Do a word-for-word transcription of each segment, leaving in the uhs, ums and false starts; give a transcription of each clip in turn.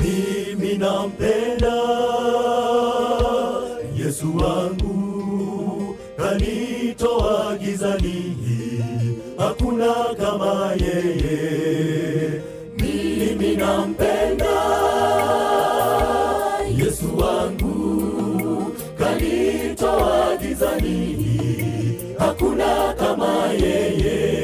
Mimi nampenda Yesu wangu, kanitoa gizani, hakuna kama yeye. Mimi nampenda Yesu wangu, kanitoa gizani, hakuna kama yeye.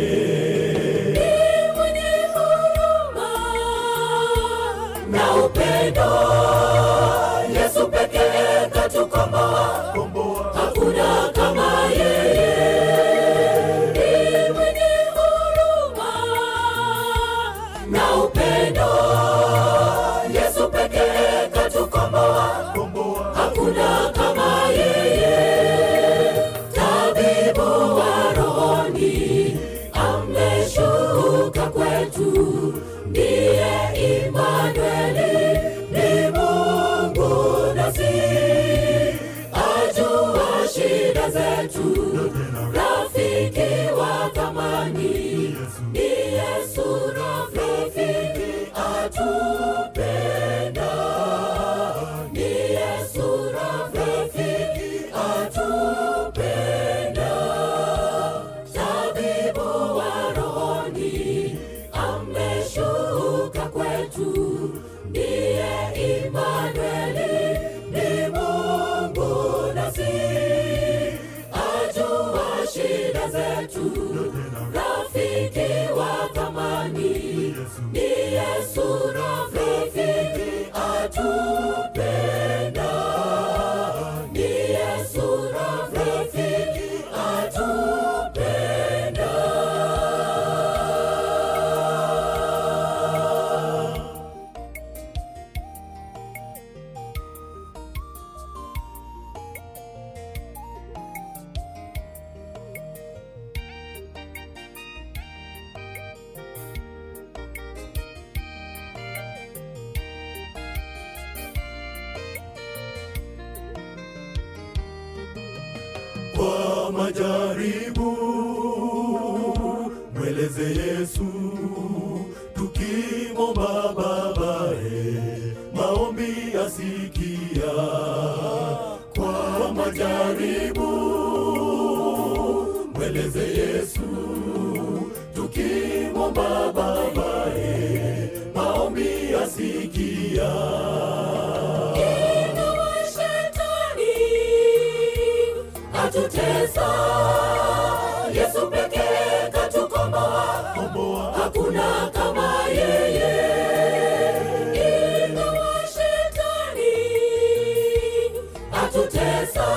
Yesu peke katukomboa, hakuna kama yeye. Ni mwenye huruma na upendo, Yesu peke katukomboa, hakuna kama yeye. Tabibu wa rohoni ameshuka kwetu, ndiye Immanueli. Rafiki wa thamani, Yesu rafiki atupenda, Yesu rafiki atupenda. Tabibu wa rohoni ameshuka kwetu, ndiye Immanueli, ni Mungu nasi. Shida zetu, rafiki wa thamani, Yesu rafiki atupenda, Yesu rafiki atupenda. Kwa majaribu mweleze Yesu, tukimomba babae maombi asikia. Kwa majaribu mweleze Yesu, tukimomba babae maombi asikia. Tutesa, Yesu peke katukomboa, hakuna kama yeye. Ingawa shetani atutesa,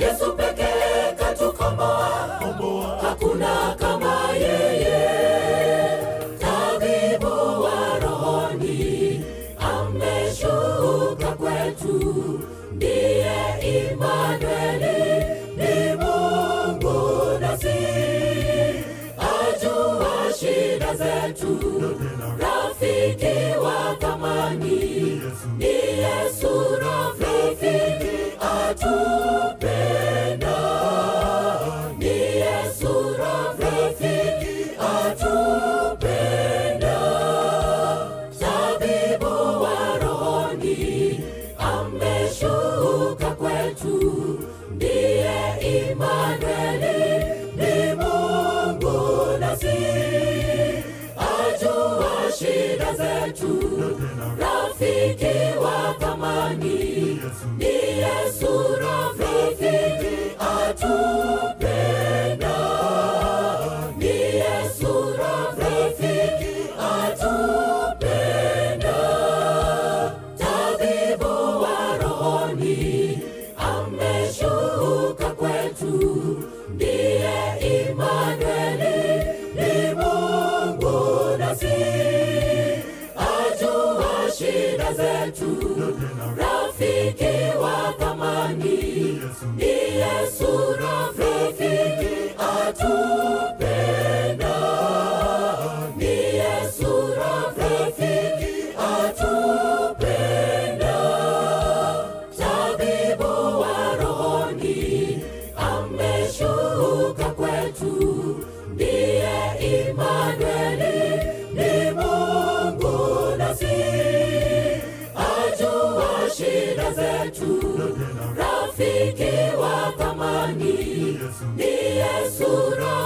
Yesu peke katukomboa, hakuna kama yeye. Tabibu wa rohoni ameshuka kwetu, ndiye Immanueli, ni Mungu nasi. Ajua shida zetu, rafiki wa thamani, Yesu rafiki atupenda, Yesu rafiki atupenda. Tabibu wa rohoni ameshuka kwetu, ndiye Immanueli, ni Mungu nasi. Ajua shida zetu, rafiki wa thamani, Yesu rafiki atupenda, Yesu rafiki atupenda. Tabibu wa rohoni ameshuka kwetu, ndiye Immanueli, ni Mungu nasi. Ajua shida zetu, rafiki wa thamani, Yesu rafiki atupenda, Yesu rafiki atupenda. Tabibu wa rohoni ameshuka kwetu, ndiye Immanueli, ni Mungu nasi. Rafiki wa thamani, Yesu.